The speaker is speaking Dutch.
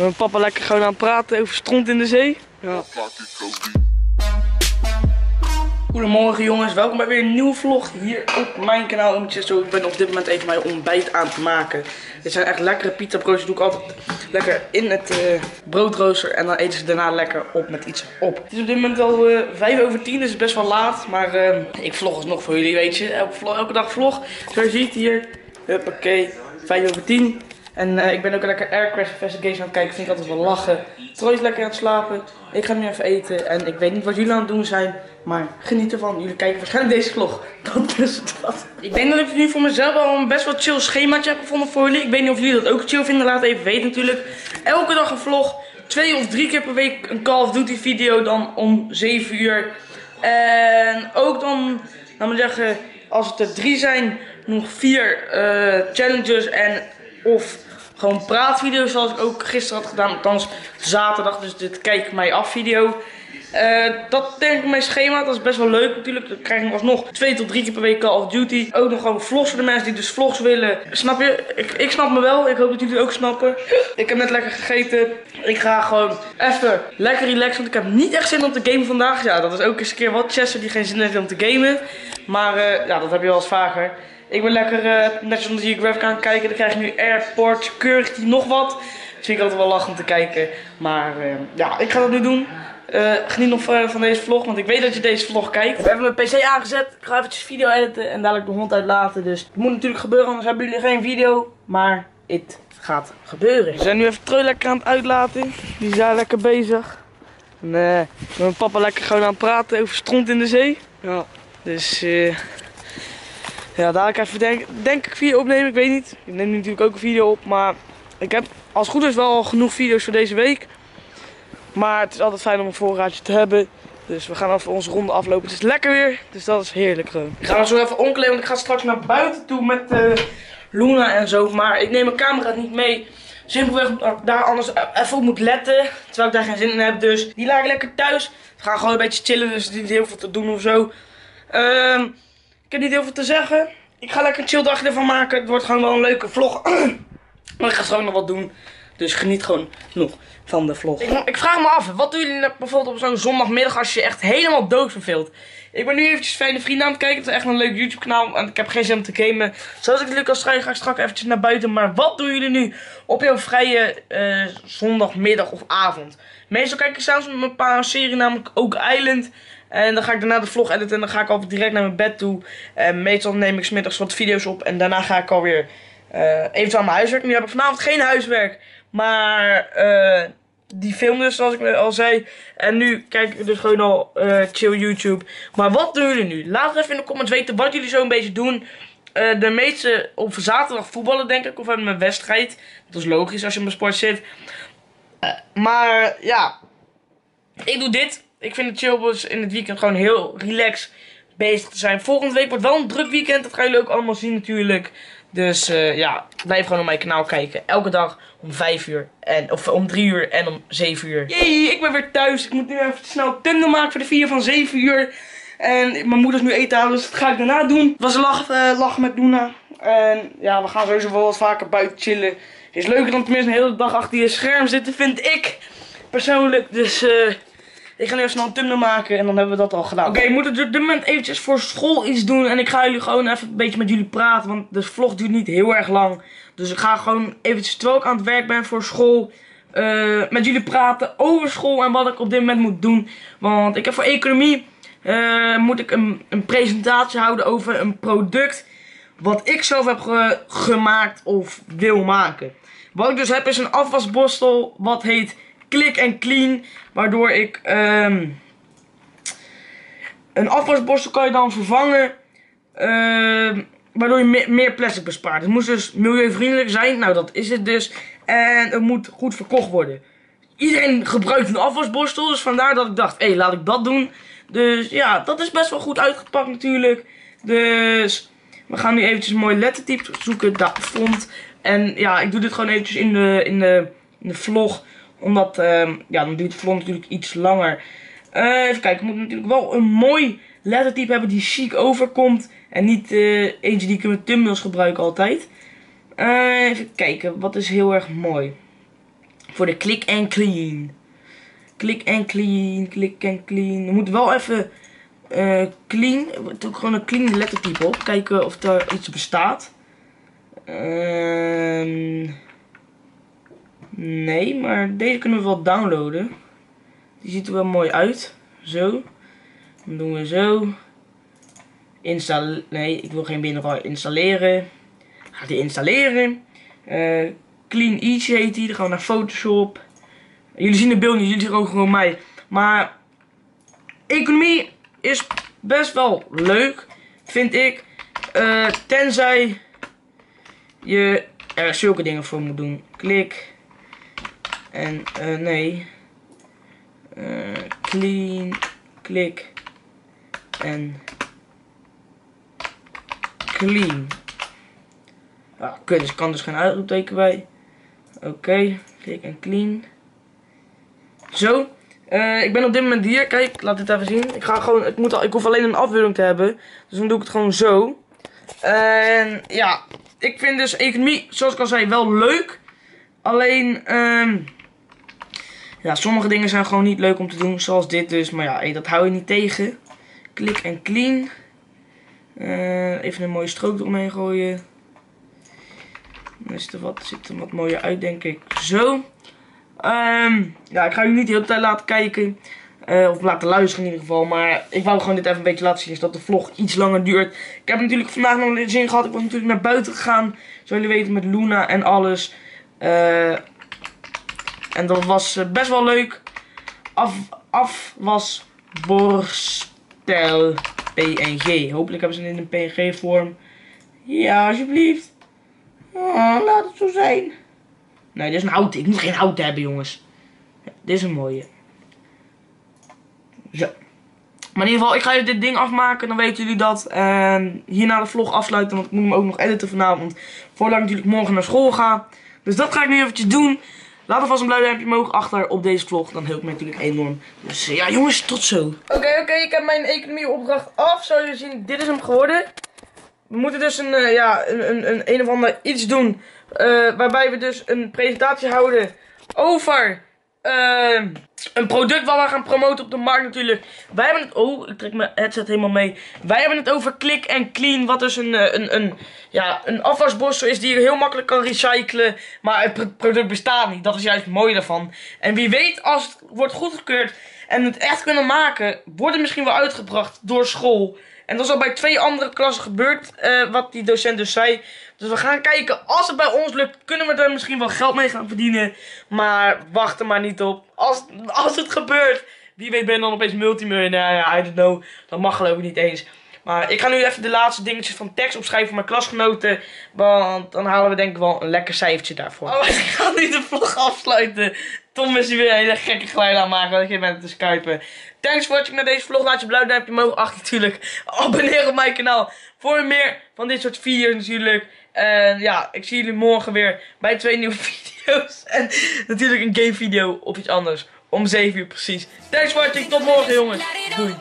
Mijn papa lekker gewoon aan het praten over stront in de zee. Ja. Goedemorgen jongens, welkom bij weer een nieuwe vlog hier op mijn kanaal. Ik ben op dit moment even mijn ontbijt aan het maken. Dit zijn echt lekkere pita broodjes, doe ik altijd lekker in het broodrooster en dan eten ze daarna lekker op met iets op. Het is op dit moment al 9:55, dus best wel laat, maar ik vlog alsnog voor jullie, weet je. Elke dag vlog, zoals je ziet hier, huppakee, 9:55. En ik ben ook lekker Aircraft investigation aan het kijken, vind ik altijd wel lachen. Troy is lekker aan het slapen, ik ga nu even eten en ik weet niet wat jullie aan het doen zijn, maar geniet ervan. Jullie kijken waarschijnlijk deze vlog, dat is het wat. Ik denk dat ik nu voor mezelf al een best wel chill schemaatje heb gevonden voor jullie. Ik weet niet of jullie dat ook chill vinden, laat even weten natuurlijk. Elke dag een vlog, 2 of 3 keer per week een Call of Duty video dan om 7 uur. En ook dan, laten we zeggen, als het er 3 zijn, nog 4 challenges en of gewoon praatvideo's zoals ik ook gisteren had gedaan, althans zaterdag, dus dit kijk mij af video. Dat denk ik mijn schema, dat is best wel leuk natuurlijk, dan krijg ik alsnog 2 tot 3 keer per week Call of Duty. Ook nog gewoon vlogs voor de mensen die dus vlogs willen. Snap je? Ik snap me wel, ik hoop dat jullie het ook snappen. Ik heb net lekker gegeten, ik ga gewoon even lekker relaxen, want ik heb niet echt zin om te gamen vandaag. Ja, dat is ook eens een keer wat, Chester die geen zin heeft om te gamen, maar ja, dat heb je wel eens vaker. Ik ben lekker National Geographic aan het kijken. Dan krijg je nu Airport, Keurig die nog wat. Dus vind ik altijd wel lachen om te kijken. Maar ja, ik ga dat nu doen. Geniet nog verder van deze vlog, want ik weet dat je deze vlog kijkt. We hebben mijn pc aangezet. Ik ga eventjes video editen en dadelijk de hond uitlaten. Dus het moet natuurlijk gebeuren, anders hebben jullie geen video. Maar het gaat gebeuren. We zijn nu even Treu lekker aan het uitlaten. Die is daar lekker bezig. En mijn papa lekker gewoon aan het praten over stront in de zee. Ja, dus... ja, daar ga ik even denk ik video opnemen, ik weet niet. Ik neem nu natuurlijk ook een video op, maar ik heb als het goed is wel genoeg video's voor deze week. Maar het is altijd fijn om een voorraadje te hebben. Dus we gaan even onze ronde aflopen. Het is lekker weer, dus dat is heerlijk gewoon. Ik ga me zo even omkleden, want ik ga straks naar buiten toe met Luna en zo. Maar ik neem mijn camera niet mee. Simpelweg daar anders even op moet letten, terwijl ik daar geen zin in heb. Dus die laat ik lekker thuis. We gaan gewoon een beetje chillen, dus niet heel veel te doen of zo. Ik heb niet heel veel te zeggen. Ik ga lekker een chill dagje ervan maken. Het wordt gewoon wel een leuke vlog. Maar ik ga straks nog wat doen. Dus geniet gewoon nog van de vlog. Ik vraag me af, wat doen jullie bijvoorbeeld op zo'n zondagmiddag als je echt helemaal doodverveelt? Ik ben nu eventjes Fijne Vrienden aan het kijken. Het is echt een leuk YouTube kanaal en ik heb geen zin om te gamen. Zoals ik natuurlijk al zei, ga ik straks eventjes naar buiten. Maar wat doen jullie nu op jouw vrije zondagmiddag of avond? Meestal kijk ik s'avonds met mijn pa een serie, namelijk Oak Island. En dan ga ik daarna de vlog editen en dan ga ik alweer direct naar mijn bed toe. En meestal neem ik 's middags wat video's op en daarna ga ik alweer eventueel mijn huiswerk. Nu heb ik vanavond geen huiswerk, maar die film dus, zoals ik al zei. En nu kijk ik dus gewoon al chill YouTube. Maar wat doen jullie nu? Laat het even in de comments weten wat jullie zo een beetje doen. De meeste op zaterdag voetballen denk ik, of hebben een wedstrijd. Dat is logisch als je in mijn sport zit. Maar ja, ik doe dit. Ik vind het chill dus in het weekend gewoon heel relaxed bezig te zijn. Volgende week wordt wel een druk weekend. Dat gaan jullie ook allemaal zien natuurlijk. Dus ja, blijf gewoon op mijn kanaal kijken. Elke dag om 5 uur. Of om 3 uur en om 7 uur. Jee, ik ben weer thuis. Ik moet nu even snel tender maken voor de video van 7 uur. En mijn moeder is nu eten halen, dus dat ga ik daarna doen. Het was een lachen met Luna. En ja, we gaan sowieso wel wat vaker buiten chillen. Is leuker dan tenminste een hele dag achter je scherm zitten, vind ik. Persoonlijk, dus... ik ga nu even snel een thumbnail maken en dan hebben we dat al gedaan. Oké, ik moet het op dit moment eventjes voor school iets doen. En ik ga jullie gewoon even een beetje met jullie praten. Want de vlog duurt niet heel erg lang. Dus ik ga gewoon eventjes, terwijl ik aan het werk ben voor school, met jullie praten over school en wat ik op dit moment moet doen. Want ik heb voor economie, moet ik een presentatie houden over een product wat ik zelf heb gemaakt of wil maken. Wat ik dus heb is een afwasborstel wat heet Click & Clean, waardoor ik een afwasborstel kan je dan vervangen, waardoor je meer plastic bespaart. Het moest dus milieuvriendelijk zijn, nou dat is het dus, en het moet goed verkocht worden. Iedereen gebruikt een afwasborstel, dus vandaar dat ik dacht, hé, laat ik dat doen. Dus ja, dat is best wel goed uitgepakt natuurlijk. Dus we gaan nu eventjes mooie lettertypes zoeken, dat vond. En ja, ik doe dit gewoon eventjes in de vlog. Omdat, ja, dan duurt het vlog natuurlijk iets langer. Even kijken, ik moet natuurlijk wel een mooi lettertype hebben die chic overkomt. En niet eentje die ik in mijn thumbnails gebruik altijd. Even kijken, wat is heel erg mooi. Voor de click en clean. Click en clean, click en clean. Je moet wel even clean, gewoon een clean lettertype op. Kijken of er iets bestaat. Nee, maar deze kunnen we wel downloaden. Die ziet er wel mooi uit. Zo. Dan doen we zo. Nee, ik wil geen binnenval installeren. Ga die installeren. Clean Easy heet die. Dan gaan we naar Photoshop. Jullie zien de beeld niet, jullie zien ook gewoon mij. Maar economie is best wel leuk, vind ik. Tenzij je er zulke dingen voor moet doen. Klik. En nee. Clean. Klik. En clean. Ah, kut, dus kan dus geen uitroepteken bij. Oké, klik en clean. Zo, ik ben op dit moment hier. Kijk, laat dit even zien. Ik ga gewoon, ik hoef alleen een afbeelding te hebben. Dus dan doe ik het gewoon zo. En ja, ik vind dus economie, zoals ik al zei, wel leuk. Alleen, ja, sommige dingen zijn gewoon niet leuk om te doen. Zoals dit dus, maar ja, hey, dat hou je niet tegen. Klik en clean. Even een mooie strook eromheen gooien. Dan zit er wat mooier uit, denk ik. Zo. Ja, ik ga jullie niet de hele tijd laten kijken, of laten luisteren in ieder geval, maar ik wou gewoon dit even een beetje laten zien, zodat de vlog iets langer duurt. Ik heb natuurlijk vandaag nog een zin gehad, ik was natuurlijk naar buiten gegaan, zoals jullie weten, met Luna en alles. En dat was best wel leuk. Afwasborstel PNG. Hopelijk hebben ze het in een PNG vorm. Ja, alsjeblieft. Oh, laat het zo zijn. Nee, dit is een hout. Ik moet geen hout hebben, jongens. Ja, dit is een mooie. Zo. Maar in ieder geval, ik ga even dit ding afmaken. Dan weten jullie dat. En hierna de vlog afsluiten. Want ik moet hem ook nog editen vanavond. Voordat ik natuurlijk morgen naar school ga. Dus dat ga ik nu eventjes doen. Laat alvast een blauw duimpje omhoog achter op deze vlog. Dan helpt mij natuurlijk enorm. Dus ja, jongens, tot zo. Oké, ik heb mijn economieopdracht af. Zoals jullie zien, dit is hem geworden. We moeten dus een of ander iets doen. Waarbij we dus een presentatie houden over een product wat we gaan promoten op de markt natuurlijk. Wij hebben het... Oh, ik trek mijn headset helemaal mee. Wij hebben het over Click en Clean. Wat dus een afwasborstel is die je heel makkelijk kan recyclen. Maar het product bestaat niet. Dat is juist het mooie daarvan. En wie weet, als het wordt goedgekeurd en het echt kunnen maken, wordt het misschien wel uitgebracht door school. En dat is al bij 2 andere klassen gebeurd, wat die docent dus zei. Dus we gaan kijken, als het bij ons lukt, kunnen we daar misschien wel geld mee gaan verdienen. Maar wacht er maar niet op. Als het gebeurt, wie weet ben je dan opeens multimiljonair, ja, I don't know. Dat mag geloof ik niet eens. Maar ik ga nu even de laatste dingetjes van tekst opschrijven voor mijn klasgenoten. Want dan halen we denk ik wel een lekker cijfertje daarvoor. Oh, ik ga nu de vlog afsluiten. Tom is hier weer een hele gekke geluid aan maken, want ik ben te skypen. Thanks voor watching naar deze vlog. Laat je blauw duimpje omhoog achter natuurlijk. Abonneer op mijn kanaal voor meer van dit soort video's natuurlijk. En ja, ik zie jullie morgen weer bij 2 nieuwe video's. En natuurlijk een game video of iets anders. Om 7 uur precies. Thanks voor watching. Tot morgen jongens. Doei.